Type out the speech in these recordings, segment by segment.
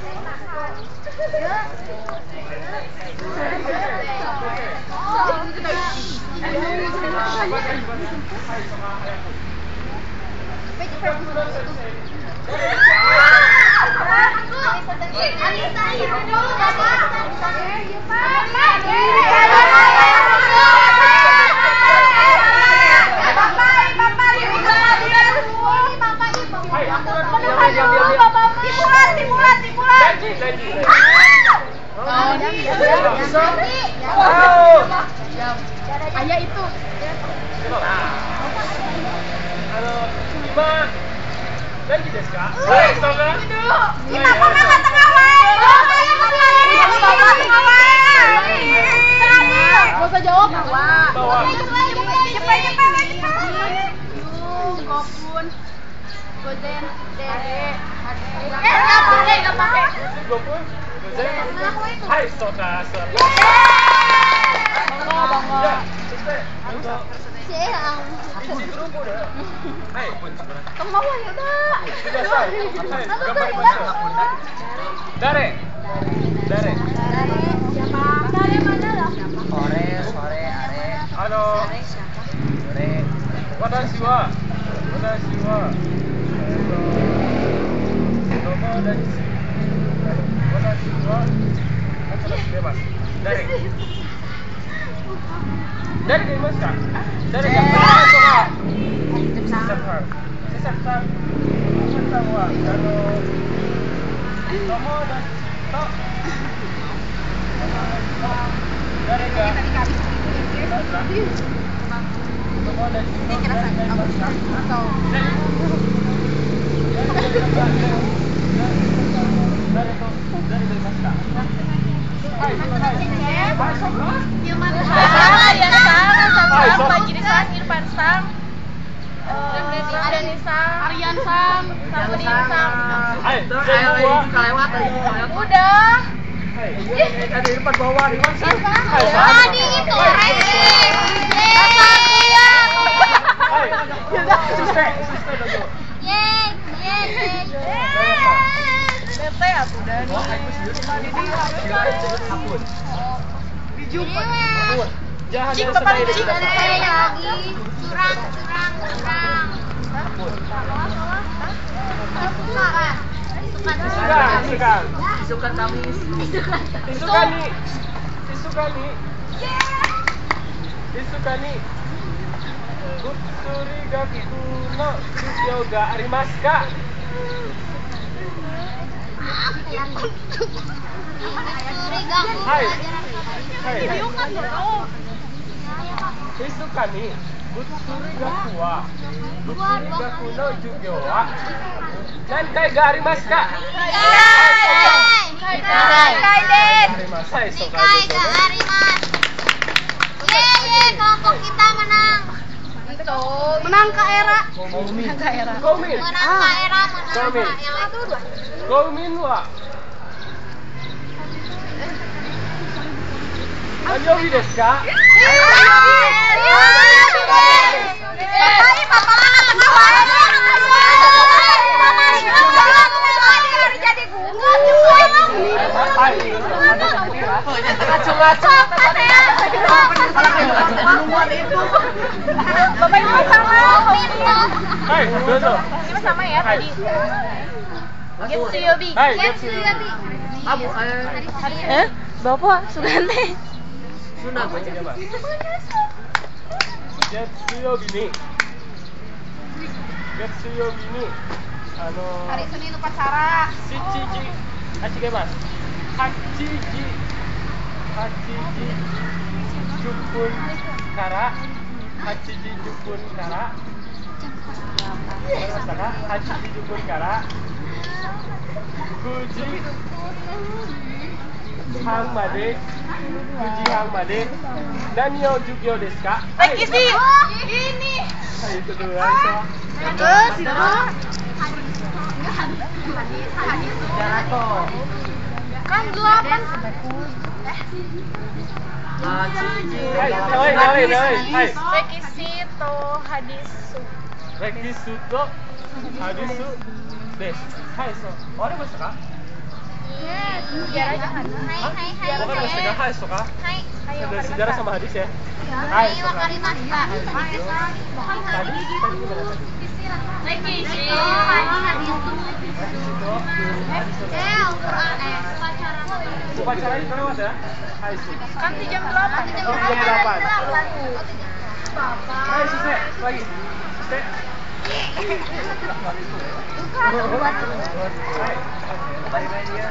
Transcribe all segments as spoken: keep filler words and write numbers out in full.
Hai, so, orang besar. Sejarah aja. Hai, hai, hai. Bukan ada sejarah khas, Kak? Hai. Ada sejarah sama hadis ya? Hai. Hai, Wakarimah. Hai, Kak. Tadi kita gimana? Lagi sih. Oh, hadis itu. Eh, Al-Qur'an eh upacara. Upacara ini kenapa, Mas ya? Hai, sih. Kan jam delapan. jam delapan. Papa. Hai, Siste. Lagi. Siste. Bukan buat. Hai. Bye-bye dia.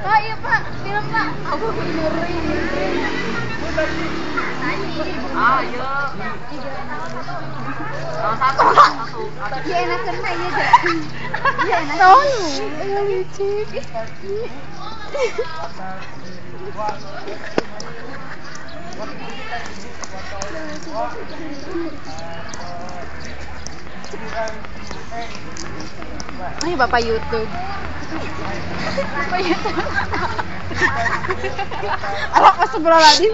Oh iya Pak, film Pak. Aku menuruin. Ayo. Salah satu, satu. Dia enak aja deh. Dia enak. Tahu, lucu. Ini Bapak YouTube. Bapak YouTube. Awak pas sebelah tadi.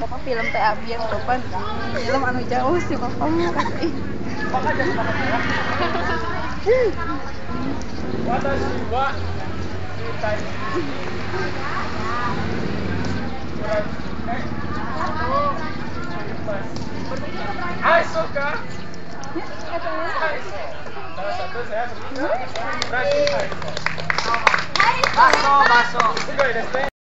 Bapak film T A biar depan. Film anu jauh sih Bapak. Bapak ada sama saya. Watas jiwa kita. Hai Soka. Hai. Salah satu saya sebelumnya. Hai. Baso, baso.